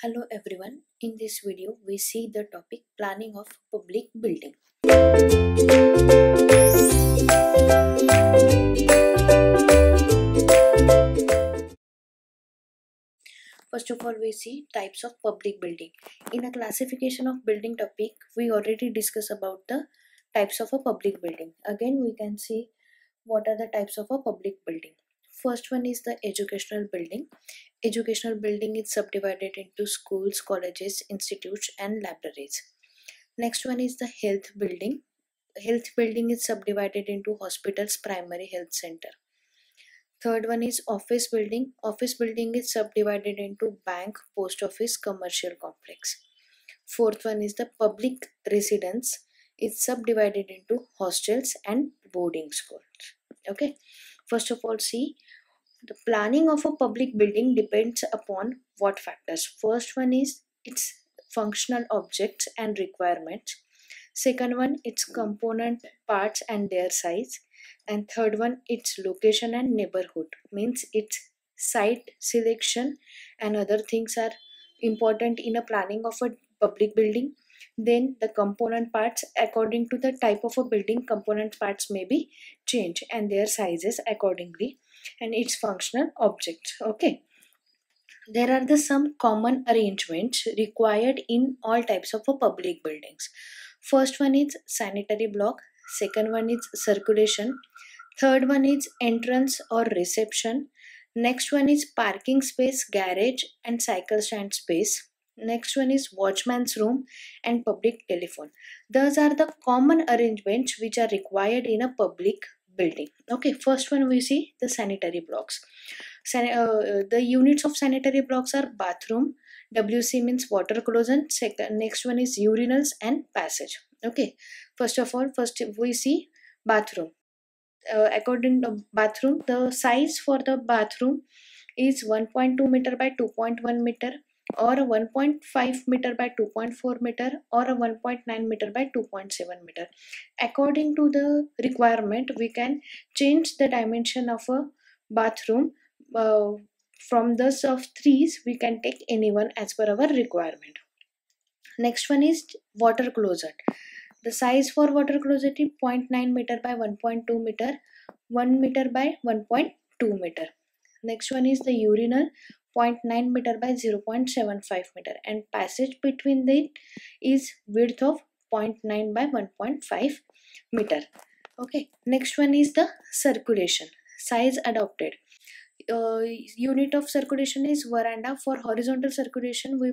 Hello everyone, in this video we see the topic planning of public building. First of all, we see types of public building. In a classification of building topic, we already discussed about the types of a public building. Again, we can see what are the types of a public building. First one is the educational building. Educational building is subdivided into schools, colleges, institutes and libraries. Next one is the health building. Health building is subdivided into hospitals, primary health center. Third one is office building. Office building is subdivided into bank, post office, commercial complex. Fourth one is the public residence. It's subdivided into hostels and boarding schools. Okay, first of all, see, the planning of a public building depends upon what factors. First one is its functional objects and requirements. Second one, its component parts and their size. And third one, its location and neighborhood. Means its site selection and other things are important in a planning of a public building. Then the component parts, according to the type of a building, component parts may be changed and their sizes accordingly, and its functional objects. Okay, there are some common arrangements required in all types of public buildings. First one is sanitary block, second one is circulation, third one is entrance or reception, next one is parking space, garage and cycle stand space, next one is watchman's room and public telephone. Those are the common arrangements which are required in a public building. Okay, first one we see the sanitary blocks. The units of sanitary blocks are bathroom, WC means water closet, next one is urinals and passage. Okay, first we see bathroom. According to bathroom, the size for the bathroom is 1.2 meter by 2.1 meter or 1.5 meter by 2.4 meter or 1.9 meter by 2.7 meter. According to the requirement, we can change the dimension of a bathroom. From those of threes, we can take any one as per our requirement. Next one is water closet. The size for water closet is 0.9 meter by 1.2 meter, 1 meter by 1.2 meter. Next one is the urinal, 0.9 meter by 0.75 meter, and passage between them is width of 0.9 by 1.5 meter. Okay, next one is the circulation. Size adopted. Unit of circulation is veranda. For horizontal circulation, we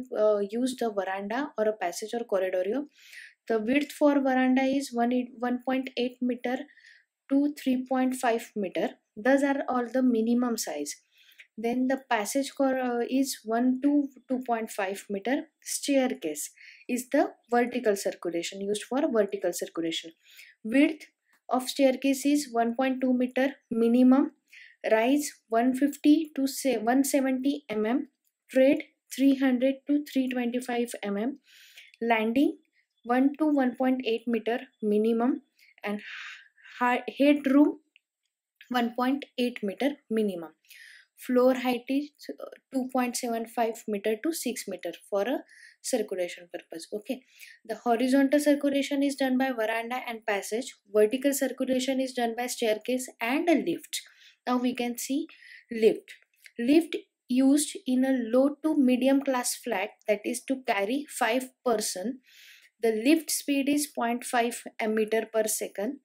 use the veranda or a passage or corridorio. The width for veranda is 1.8 meter to 3.5 meter. Those are all the minimum size. Then the passage is 1 to 2.5 meter. Staircase is the vertical circulation, used for vertical circulation. Width of staircase is 1.2 meter minimum. Rise 150 to 170 mm. Tread 300 to 325 mm. Landing 1 to 1.8 meter minimum, and headroom 1.8 meter minimum. Floor height is 2.75 meter to 6 meter for a circulation purpose. Okay, the horizontal circulation is done by veranda and passage. Vertical circulation is done by staircase and a lift. Now we can see lift. Lift used in a low to medium class flat, that is to carry 5 persons. The lift speed is 0.5 meter per second.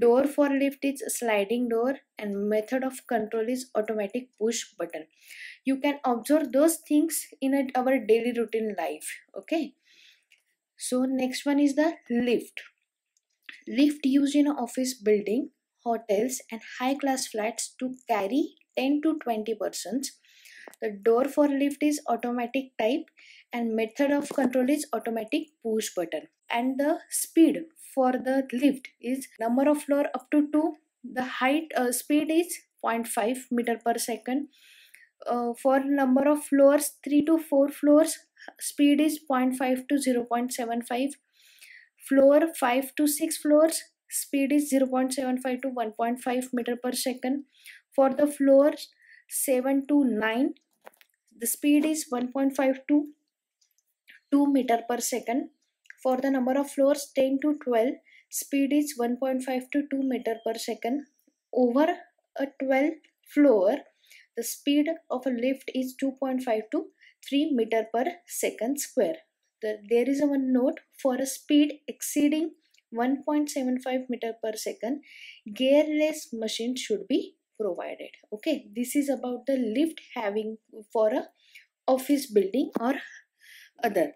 Door for lift is sliding door, and method of control is automatic push button. You can observe those things in our daily routine life. Okay, so next one is the lift. Lift used in office building, hotels and high class flats to carry 10 to 20 persons. The door for lift is automatic type, and method of control is automatic push button. And the speed for the lift is number of floor up to 2. The speed is 0.5 meter per second. For number of floors 3 to 4 floors, speed is 0.5 to 0.75. Floor 5 to 6 floors, speed is 0.75 to 1.5 meter per second. For the floors 7 to 9, the speed is 1.5 to 2 m/s. For the number of floors 10 to 12, speed is 1.5 to 2 m/s. Over a 12th floor, the speed of a lift is 2.5 to 3 m/s². There is one note: for a speed exceeding 1.75 m/s, gearless machine should be provided. Okay, this is about the lift having for a office building or other.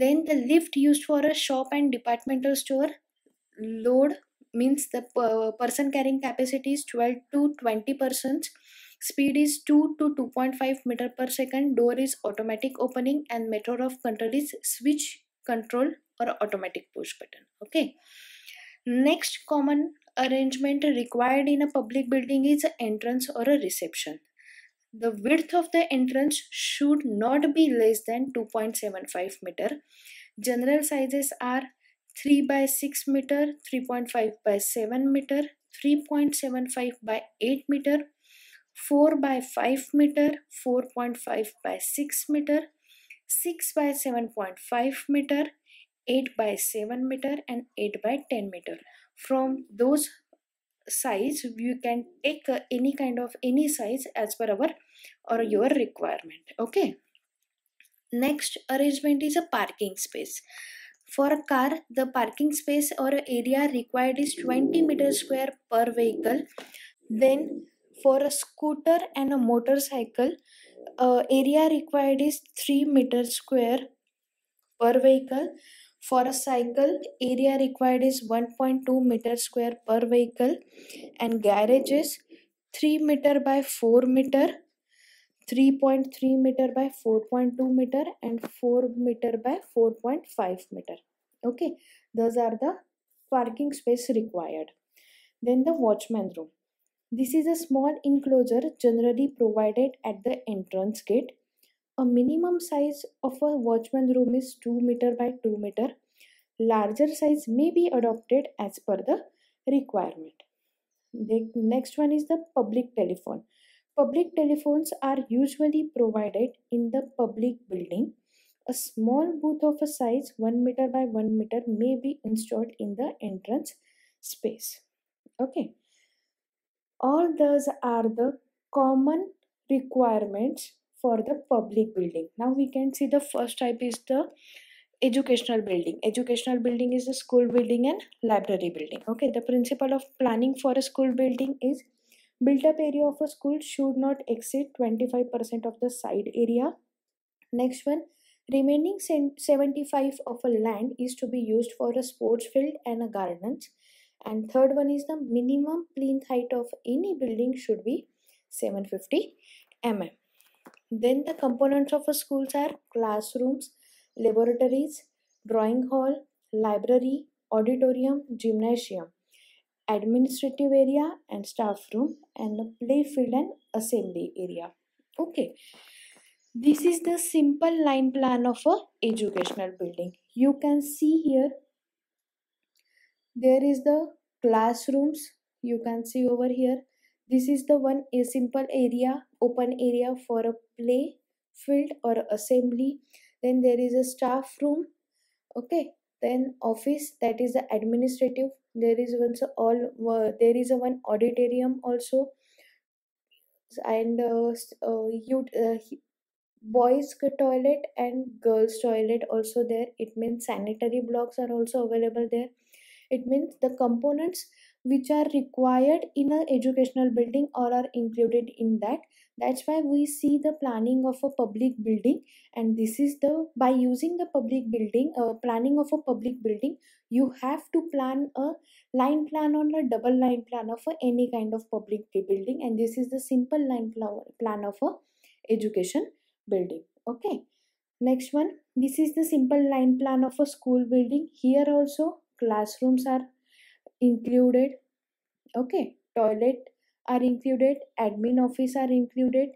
Then the lift used for a shop and departmental store. Load means the person carrying capacity is 12 to 20 persons. Speed is 2 to 2.5 m/s. Door is automatic opening and method of control is switch control or automatic push button. Okay. Next common arrangement required in a public building is an entrance or a reception. The width of the entrance should not be less than 2.75 m. General sizes are 3 by 6 m, 3.5 by 7 m, 3.75 by 8 m, 4 by 5 m, 4.5 by 6 m, 6 by 7.5 m, 8 by 7 m, and 8 by 10 m. From those size you can take any kind of any size as per our or your requirement. Okay. Next arrangement is a parking space. For a car, the parking space or area required is 20 m² per vehicle. Then for a scooter and a motorcycle, area required is 3 m² per vehicle. For a cycle, area required is 1.2 m² per vehicle, and garages 3 m by 4 m, 3.3 m by 4.2 m, and 4 m by 4.5 m. Okay, those are the parking space required. Then the watchman room. This is a small enclosure generally provided at the entrance gate. A minimum size of a watchman room is 2 m by 2 m. Larger size may be adopted as per the requirement. The next one is the public telephone. Public telephones are usually provided in the public building. A small booth of a size 1 m by 1 m may be installed in the entrance space. Okay. All those are the common requirements for the public building. Now we can see the first type is the educational building. Educational building is the school building and library building. Okay, the principle of planning for a school building is built up area of a school should not exceed 25% of the side area. Next one, remaining 75% of a land is to be used for a sports field and a gardens. And third one is the minimum plinth height of any building should be 750 mm. Then the components of a school are classrooms, laboratories, drawing hall, library, auditorium, gymnasium, administrative area and staff room, and a play field and assembly area. Okay. This is the simple line plan of a educational building. You can see here there is the classrooms. You can see over here. This is the one a simple area, open area for a play field or assembly. Then there is a staff room. Okay. Then office, that is the administrative. There is a one auditorium also, and boys' toilet and girls' toilet also there. It means sanitary blocks are also available there. It means the components which are required in an educational building or are included in that. That's why we see the planning of a public building, and this is the by using the public building planning of a public building, you have to plan a line plan or a double line plan of any kind of public building, and this is the simple line plan of a education building. Okay. Next one, this is the simple line plan of a school building. Here also classrooms are included. Okay, toilet are included, admin office are included,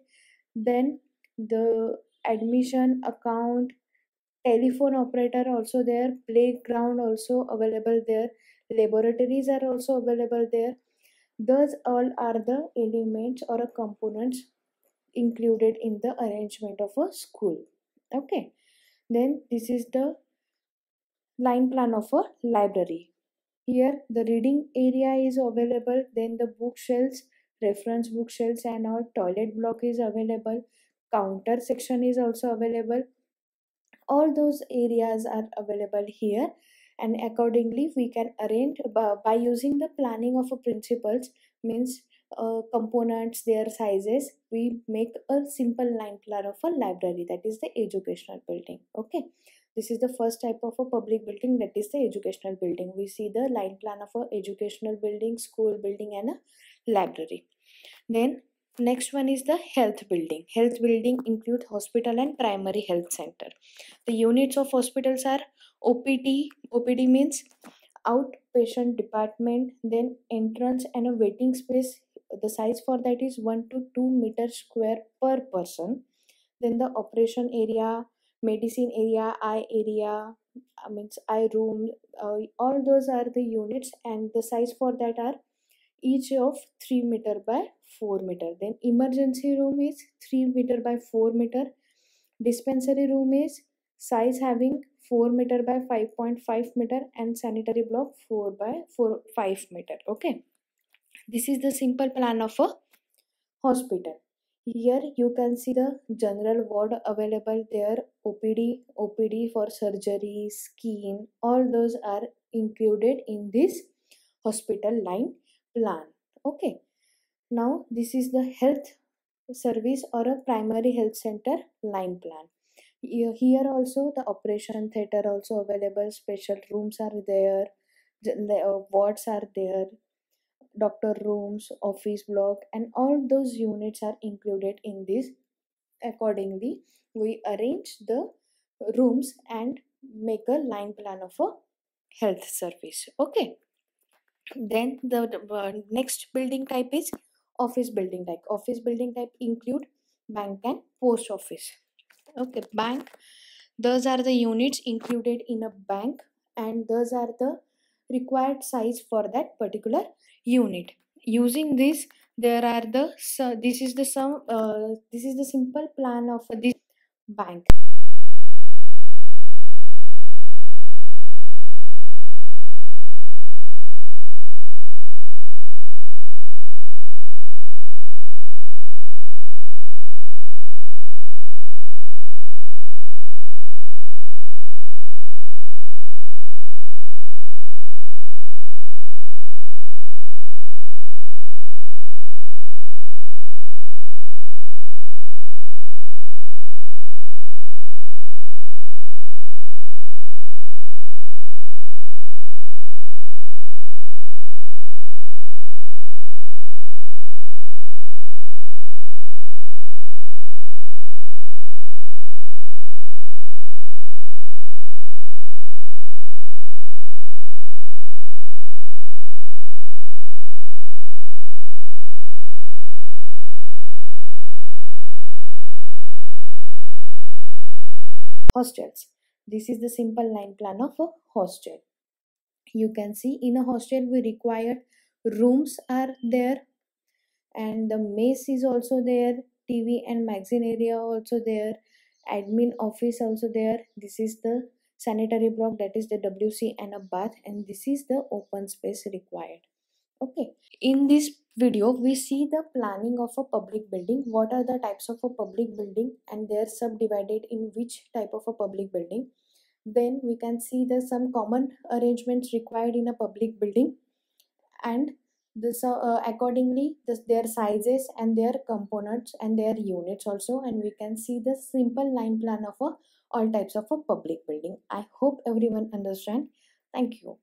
then the admission account, telephone operator also there, playground also available there, laboratories are also available there. Those all are the elements or components included in the arrangement of a school. Okay. Then this is the line plan of a library. Here the reading area is available, then the bookshelves, reference bookshelves and our toilet block is available, counter section is also available. All those areas are available here, and accordingly we can arrange by using the planning of principles, means components, their sizes, we make a simple line plan of a library, that is the educational building. Okay, this is the first type of a public building, that is the educational building. We see the line plan of a educational building, school building and a library. Then next one is the health building. Health building includes hospital and primary health center. The units of hospitals are OPD. OPD means outpatient department, then entrance and a waiting space. The size for that is 1 to 2 meter square per person. Then the operation area, medicine area, eye room, all those are the units, and the size for that are each of 3 meter by 4 meter. Then emergency room is 3 meter by 4 meter. Dispensary room is size having 4 meter by 5.5 meter and sanitary block 4 by 5 meter. Okay. This is the simple plan of a hospital. Here you can see the general ward available there, OPD for surgery, skin, all those are included in this hospital line plan. Okay, now this is the health service or a primary health center line plan. Here also the operation theater also available, special rooms are there, wards are there, doctor rooms, office block, and all those units are included in this. Accordingly we arrange the rooms and make a line plan of a health service. Okay, then the next building type is office building type. Office building type include bank and post office. Okay, bank, those are the units included in a bank, and those are the required size for that particular unit. Using this, there are the this is the simple plan of this bank. Hostels. This is the simple line plan of a hostel. You can see in a hostel we required rooms are there, and the mess is also there, TV and magazine area also there, admin office also there. This is the sanitary block, that is the WC and a bath, and this is the open space required. Okay, in this video we see the planning of a public building, what are the types of a public building, and they are subdivided in which type of a public building. Then we can see the some common arrangements required in a public building, and this accordingly their sizes and their components and their units also, and we can see the simple line plan of all types of a public building. I hope everyone understand. Thank you.